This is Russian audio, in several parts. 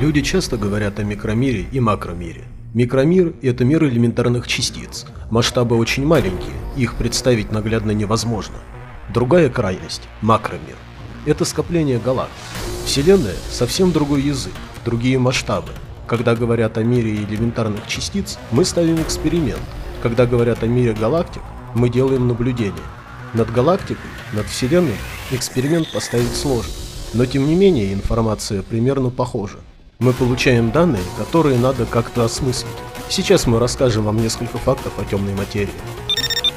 Люди часто говорят о микромире и макромире. Микромир – это мир элементарных частиц. Масштабы очень маленькие, их представить наглядно невозможно. Другая крайность – макромир. Это скопление галактик. Вселенная – совсем другой язык, другие масштабы. Когда говорят о мире элементарных частиц, мы ставим эксперимент. Когда говорят о мире галактик, мы делаем наблюдение. Над галактикой, над Вселенной эксперимент поставить сложно, но тем не менее информация примерно похожа. Мы получаем данные, которые надо как-то осмыслить. Сейчас мы расскажем вам несколько фактов о темной материи.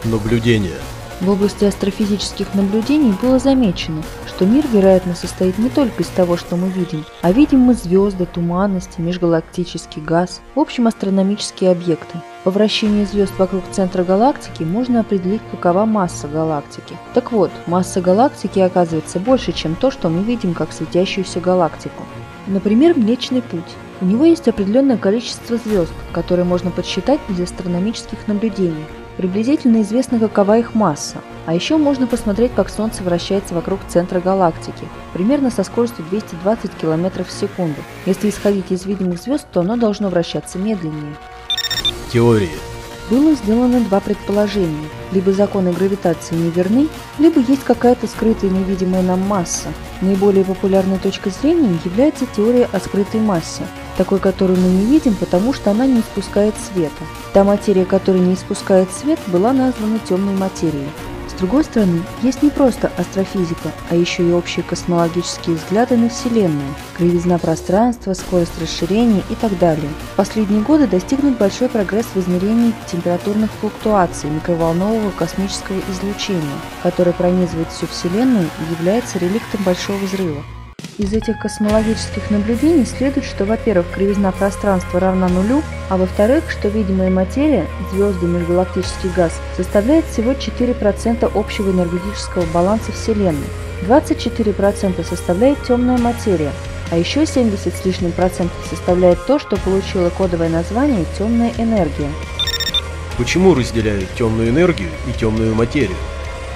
Наблюдение. В области астрофизических наблюдений было замечено, что мир, вероятно, состоит не только из того, что мы видим, а видим мы звезды, туманности, межгалактический газ, в общем, астрономические объекты. По вращению звезд вокруг центра галактики можно определить, какова масса галактики. Так вот, масса галактики оказывается больше, чем то, что мы видим как светящуюся галактику. Например, Млечный путь. У него есть определенное количество звезд, которые можно подсчитать для астрономических наблюдений. Приблизительно известно, какова их масса. А еще можно посмотреть, как Солнце вращается вокруг центра галактики, примерно со скоростью 220 км в секунду. Если исходить из видимых звезд, то оно должно вращаться медленнее. Теории. Было сделано два предположения. Либо законы гравитации не верны, либо есть какая-то скрытая невидимая нам масса. Наиболее популярной точкой зрения является теория о скрытой массе, такой, которую мы не видим, потому что она не испускает света. Та материя, которая не испускает свет, была названа темной материей. С другой стороны, есть не просто астрофизика, а еще и общие космологические взгляды на Вселенную, кривизна пространства, скорость расширения и так далее. В последние годы достигнут большой прогресс в измерении температурных флуктуаций микроволнового космического излучения, которое пронизывает всю Вселенную и является реликтом Большого взрыва. Из этих космологических наблюдений следует, что, во-первых, кривизна пространства равна нулю, а во-вторых, что видимая материя, звезды, межгалактический газ, составляет всего 4% общего энергетического баланса Вселенной, 24% составляет темная материя, а еще 70 с лишним процентов составляет то, что получило кодовое название «темная энергия». Почему разделяют темную энергию и темную материю?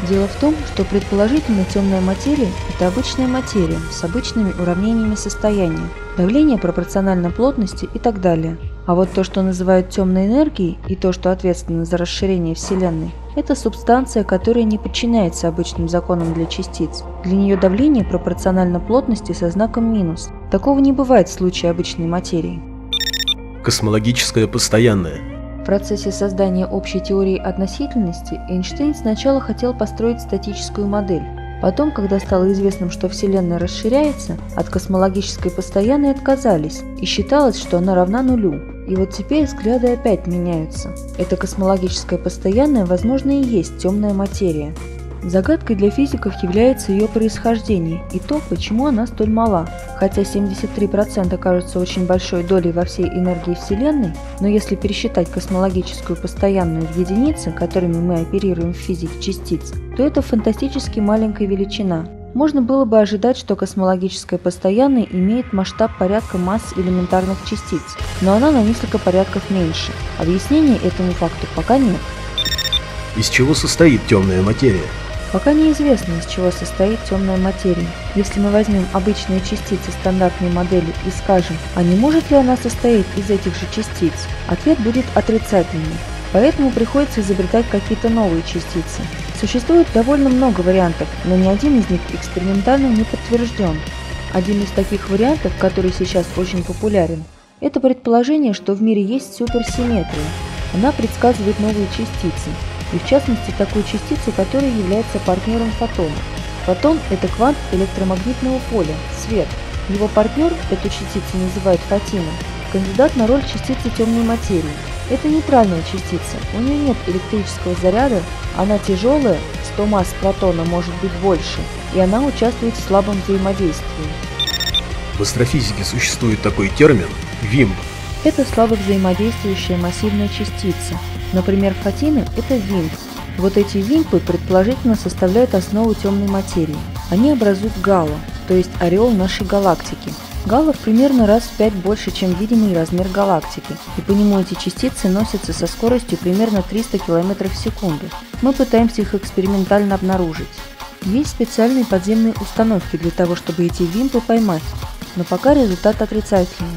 Дело в том, что предположительно темная материя – это обычная материя с обычными уравнениями состояния, давление пропорционально плотности и так далее. А вот то, что называют темной энергией и то, что ответственно за расширение Вселенной, это субстанция, которая не подчиняется обычным законам для частиц. Для нее давление пропорционально плотности со знаком минус. Такого не бывает в случае обычной материи. Космологическое постоянное. В процессе создания общей теории относительности Эйнштейн сначала хотел построить статическую модель. Потом, когда стало известным, что Вселенная расширяется, от космологической постоянной отказались, и считалось, что она равна нулю. И вот теперь взгляды опять меняются. Эта космологическая постоянная, возможно, и есть темная материя. Загадкой для физиков является ее происхождение и то, почему она столь мала. Хотя 73% кажутся очень большой долей во всей энергии Вселенной, но если пересчитать космологическую постоянную в единицы, которыми мы оперируем в физике частиц, то это фантастически маленькая величина. Можно было бы ожидать, что космологическая постоянная имеет масштаб порядка масс элементарных частиц, но она на несколько порядков меньше. Объяснений этому факту пока нет. Из чего состоит темная материя? Пока неизвестно, из чего состоит темная материя. Если мы возьмем обычные частицы стандартной модели и скажем, а не может ли она состоять из этих же частиц, ответ будет отрицательный. Поэтому приходится изобретать какие-то новые частицы. Существует довольно много вариантов, но ни один из них экспериментально не подтвержден. Один из таких вариантов, который сейчас очень популярен, это предположение, что в мире есть суперсимметрия. Она предсказывает новые частицы. И в частности такую частицу, которая является партнером фотона. Фотон – это квант электромагнитного поля, свет. Его партнер, эту частицу называют фатином, кандидат на роль частицы темной материи. Это нейтральная частица, у нее нет электрического заряда, она тяжелая, 100 масс протона может быть больше, и она участвует в слабом взаимодействии. В астрофизике существует такой термин – ВИМП. Это слабо взаимодействующая массивная частица. Например, фатины – это ВИМП. Вот эти ВИМПы предположительно составляют основу темной материи. Они образуют гало, то есть ореол нашей галактики. Гало примерно раз в 5 больше, чем видимый размер галактики, и по нему эти частицы носятся со скоростью примерно 300 км в секунду. Мы пытаемся их экспериментально обнаружить. Есть специальные подземные установки для того, чтобы эти ВИМПы поймать. но пока результат отрицательный.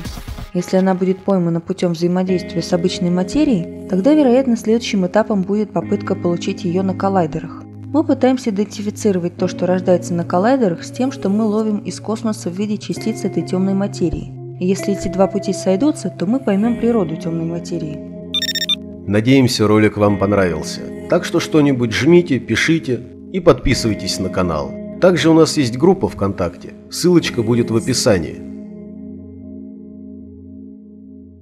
Если она будет поймана путем взаимодействия с обычной материей, тогда, вероятно, следующим этапом будет попытка получить ее на коллайдерах. Мы пытаемся идентифицировать то, что рождается на коллайдерах, с тем, что мы ловим из космоса в виде частиц этой темной материи. И если эти два пути сойдутся, то мы поймем природу темной материи. Надеемся, ролик вам понравился. Так что что-нибудь жмите, пишите и подписывайтесь на канал. Также у нас есть группа ВКонтакте, ссылочка будет в описании.